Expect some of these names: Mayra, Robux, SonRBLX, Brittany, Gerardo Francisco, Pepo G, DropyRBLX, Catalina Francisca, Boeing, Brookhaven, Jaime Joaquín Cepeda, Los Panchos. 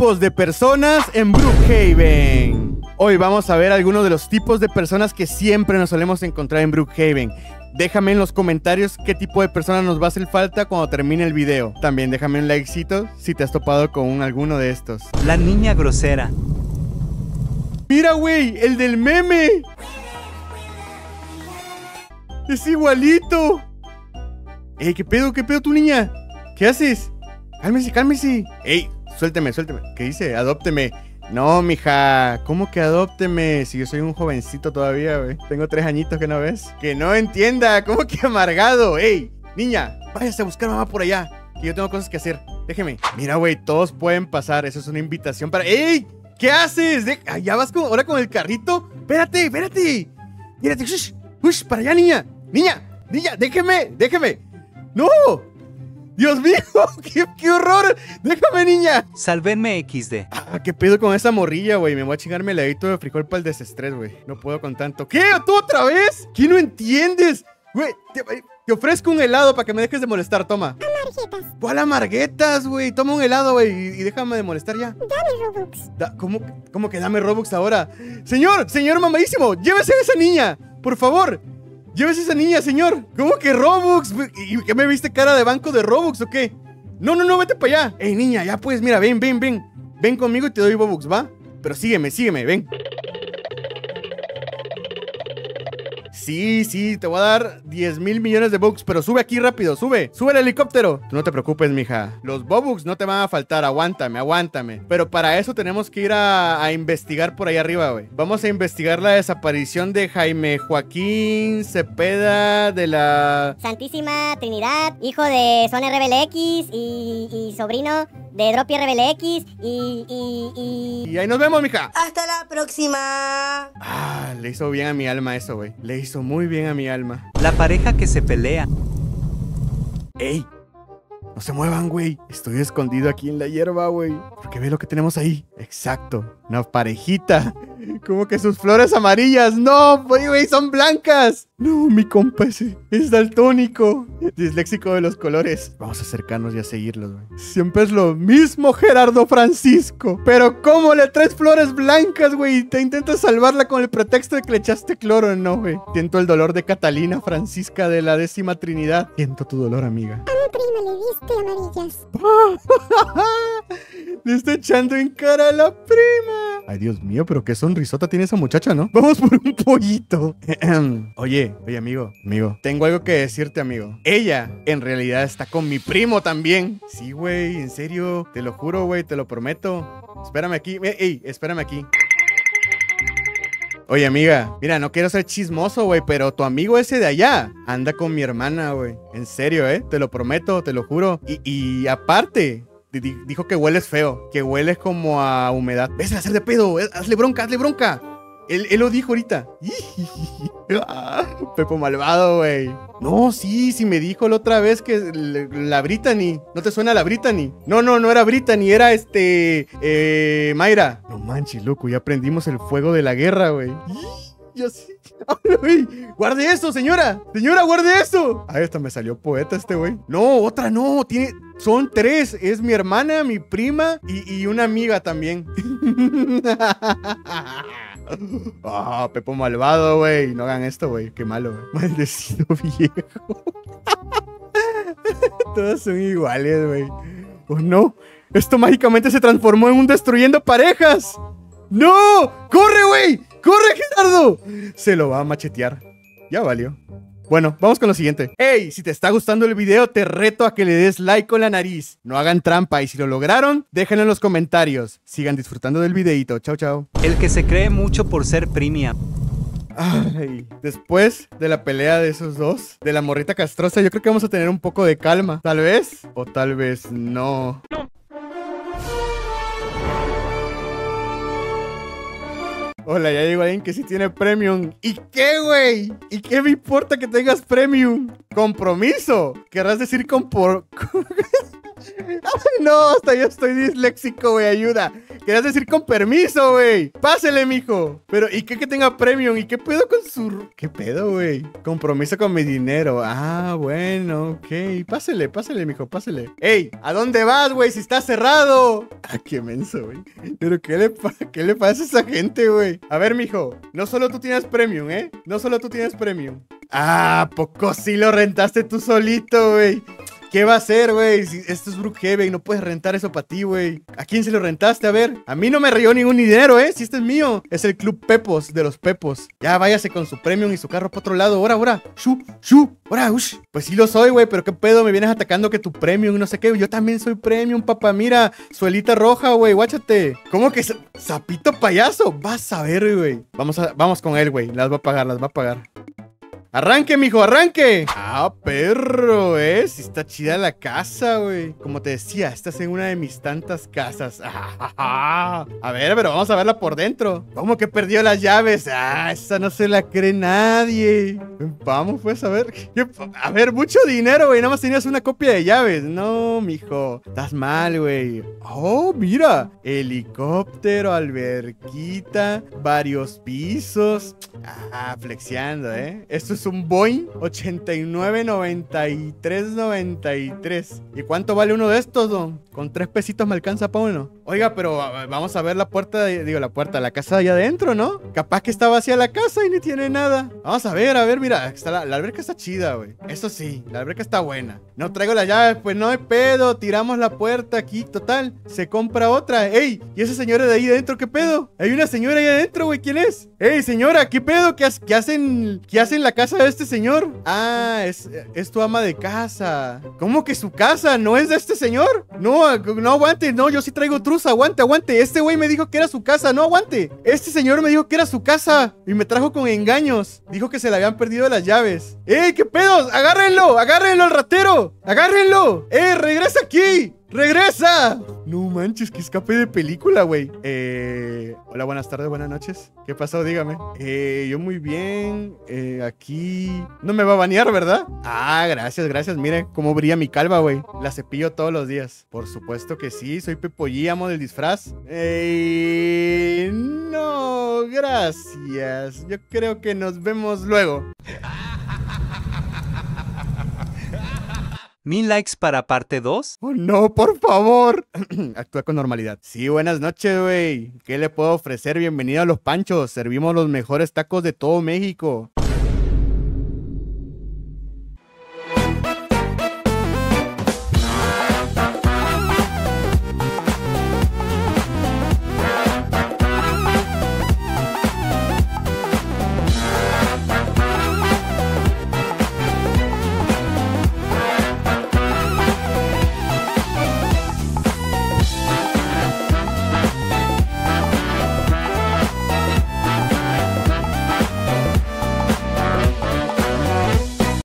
tipos de personas en Brookhaven. Hoy vamos a ver algunos de los tipos de personas que siempre nos solemos encontrar en Brookhaven. Déjame en los comentarios qué tipo de personas nos va a hacer falta cuando termine el video. También déjame un likecito si te has topado con alguno de estos. La niña grosera. ¡Mira, güey! ¡El del meme! ¡Es igualito! ¡Ey, qué pedo tú, niña! ¿Qué haces? ¡Cálmese, cálmese! ¡Ey, suélteme, suélteme! ¿Qué dice? ¡Adópteme! No, mija, ¿cómo que adópteme? Si yo soy un jovencito todavía, güey. Tengo 3 añitos, ¿que no ves? ¡Que no entienda! ¿Cómo que amargado? ¡Ey, niña! ¡Váyase a buscar a mamá por allá! Que yo tengo cosas que hacer. Déjeme. Mira, güey, todos pueden pasar. Eso es una invitación para... ¡Ey! ¿Qué haces? ¿Ya vas con... ahora con el carrito? ¡Espérate, espérate! ¡Mírate! ¡Shush! ¡Shush! ¡Para allá, niña! ¡Niña! ¡Niña! ¡Déjeme! ¡Déjeme! ¡No! ¡Dios mío! ¡Qué horror! ¡Déjame, niña! Salvenme XD. Ah, ¿qué pedo con esa morrilla, güey? Me voy a chingarme el heladito de frijol para el desestrés, güey. No puedo con tanto. ¿Qué? ¿Tú otra vez? ¿Qué no entiendes? Güey, te ofrezco un helado para que me dejes de molestar. Toma. Amarguetas. ¿Cuál amarguetas, güey? Toma un helado, güey, y déjame de molestar ya. Dame Robux. ¿Cómo que dame Robux ahora? Señor, señor mamadísimo, llévese a esa niña, por favor. Llévese a esa niña, señor. ¿Cómo que Robux? ¿Y qué me viste cara de banco de Robux o qué? No, no, no, vete para allá. Ey, niña, ya pues, mira, ven, ven, ven. Ven conmigo y te doy Robux, ¿va? Pero sígueme, sígueme, ven. Sí, sí, te voy a dar 10.000 millones de Robux, pero sube aquí rápido, sube. Sube el helicóptero. Tú no te preocupes, mija. Los Robux no te van a faltar, aguántame, aguántame. Pero para eso tenemos que ir a investigar por ahí arriba, güey. Vamos a investigar la desaparición de Jaime Joaquín Cepeda de la... Santísima Trinidad, hijo de SonRBLX y sobrino de DropyRBLX y ahí nos vemos, mija. Hasta la próxima. Ah, le hizo bien a mi alma eso, güey. Le hizo muy bien a mi alma. La pareja que se pelea. ¡Ey! No se muevan, güey. Estoy escondido aquí en la hierba, güey. Porque ve lo que tenemos ahí. Exacto. Una parejita. Como que sus flores amarillas. ¡No, güey! ¡Son blancas! No, mi compa ese es daltónico. Disléxico de los colores. Vamos a acercarnos y a seguirlos, güey. Siempre es lo mismo, Gerardo Francisco. Pero ¿cómo le traes flores blancas, güey? Te intentas salvarla con el pretexto de que le echaste cloro. No, güey. Siento el dolor de Catalina Francisca de la 10ª Trinidad. Siento tu dolor, amiga. A mi prima le diste amarillas. Le está echando en cara a la prima. Ay, Dios mío, pero qué sonrisota tiene esa muchacha, ¿no? Vamos por un pollito. Oye, oye, amigo, amigo. Tengo algo que decirte, amigo. Ella, en realidad, está con mi primo también. Sí, güey, en serio. Te lo juro, güey, te lo prometo. Espérame aquí. Ey, espérame aquí. Oye, amiga, mira, no quiero ser chismoso, güey, pero tu amigo ese de allá anda con mi hermana, güey. En serio, te lo prometo, te lo juro. Y aparte... dijo que hueles feo, que hueles como a humedad. Ves a hacer de pedo, hazle bronca, hazle bronca. Él lo dijo ahorita. Pepo malvado, güey. No, sí, me dijo la otra vez que la Brittany. ¿No te suena la Brittany? No era Brittany, era Mayra. No manches, loco, ya aprendimos el fuego de la guerra, güey. Yo sí. ¡Guarde eso, señora! ¡Señora, guarde eso! Ahí hasta me salió poeta este güey. No, otra no. Son 3. Es mi hermana, mi prima y una amiga también. Ah, oh, Pepo malvado, güey. No hagan esto, güey. Qué malo, güey. Maldecido viejo. Todos son iguales, güey. Oh, no. Esto mágicamente se transformó en un destruyendo parejas. ¡No! ¡Corre, güey! ¡Corre, Gerardo! Se lo va a machetear. Ya valió. Bueno, vamos con lo siguiente. Ey, si te está gustando el video, te reto a que le des like con la nariz. No hagan trampa y si lo lograron, déjenlo en los comentarios. Sigan disfrutando del videito. Chao, chao. El que se cree mucho por ser premium. Ay, después de la pelea de esos dos, de la morrita castrosa, yo creo que vamos a tener un poco de calma. Tal vez, o tal vez no. No. Hola, ya llegó alguien que sí tiene premium. ¿Y qué, güey? ¿Y qué me importa que tengas premium? Compromiso. ¿Querrás decir No, hasta yo estoy disléxico, güey, ayuda. Querías decir con permiso, güey. Pásele, mijo. Pero, ¿y qué que tenga premium? ¿Y qué pedo con su...? ¿Qué pedo, güey? Compromiso con mi dinero. Ah, bueno, ok. Pásele, pásele, mijo, pásele. Ey, ¿a dónde vas, güey? Si está cerrado. Ah, qué menso, güey. Pero, ¿qué le pasa a esa gente, güey? A ver, mijo, no solo tú tienes premium, ¿eh? No solo tú tienes premium. Ah, poco sí lo rentaste tú solito, güey. ¿Qué va a hacer, güey? Si esto es Brookhaven, no puedes rentar eso para ti, güey. ¿A quién se lo rentaste? A ver, a mí no me rayó ningún dinero, ¿eh? Si este es mío. Es el Club Pepos de los Pepos. Ya váyase con su premium y su carro para otro lado. Ahora, ahora. Ahora, ush. Pues sí lo soy, güey, pero qué pedo. Me vienes atacando que tu premium, no sé qué. Yo también soy premium, papá. Mira, suelita roja, güey. Guáchate. ¿Cómo que sapito payaso? Vas a ver, güey. Vamos con él, güey. Las va a pagar, las va a pagar. ¡Arranque, mijo! ¡Arranque! ¡Ah, perro! Sí está chida la casa, güey. Como te decía, estás en una de mis tantas casas. ¡Ah! A ver, pero vamos a verla por dentro. ¿Cómo que perdió las llaves? ¡Ah! Esa no se la cree nadie. Vamos, pues, a ver. A ver, mucho dinero, güey. Nada más tenías una copia de llaves. No, mijo. Estás mal, güey. ¡Oh, mira! Helicóptero, alberquita, varios pisos. ¡Ah! Flexiando, ¿eh? Esto es un Boeing 89-93-93. ¿Y cuánto vale uno de estos, don? Con 3 pesitos me alcanza para uno. Oiga, pero vamos a ver la puerta, la casa de allá adentro, ¿no? Capaz que está vacía la casa y ni tiene nada. Vamos a ver, mira, está la alberca está chida, güey. Eso sí, la alberca está buena. No traigo las llaves, pues no hay pedo. Tiramos la puerta aquí, total. Se compra otra. ¡Ey! ¿Y esa señora de ahí adentro qué pedo? Hay una señora ahí adentro, güey, ¿quién es? ¡Ey, señora! ¿Qué pedo? ¿Qué hacen la casa de este señor? Ah, es tu ama de casa. ¿Cómo que su casa no es de este señor? No, no aguante, no, yo sí traigo truza, aguante, aguante. Este güey me dijo que era su casa, no aguante. Este señor me dijo que era su casa y me trajo con engaños. Dijo que se le habían perdido las llaves. ¡Ey, qué pedos! ¡Agárrenlo! ¡Agárrenlo al ratero! ¡Agárrenlo! ¡Ey, regresa aquí! ¡Regresa! No manches, que escape de película, güey. Hola, buenas tardes, buenas noches. ¿Qué pasó? Dígame. Yo muy bien. Aquí... No me va a banear, ¿verdad? Ah, gracias, gracias. Mire cómo brilla mi calva, güey. La cepillo todos los días. Por supuesto que sí. Soy Pepo G, amo del disfraz. No, gracias. Yo creo que nos vemos luego. 1000 likes para parte 2. Oh, no, por favor. Actúa con normalidad. Sí, buenas noches, güey. ¿Qué le puedo ofrecer? Bienvenido a Los Panchos. Servimos los mejores tacos de todo México.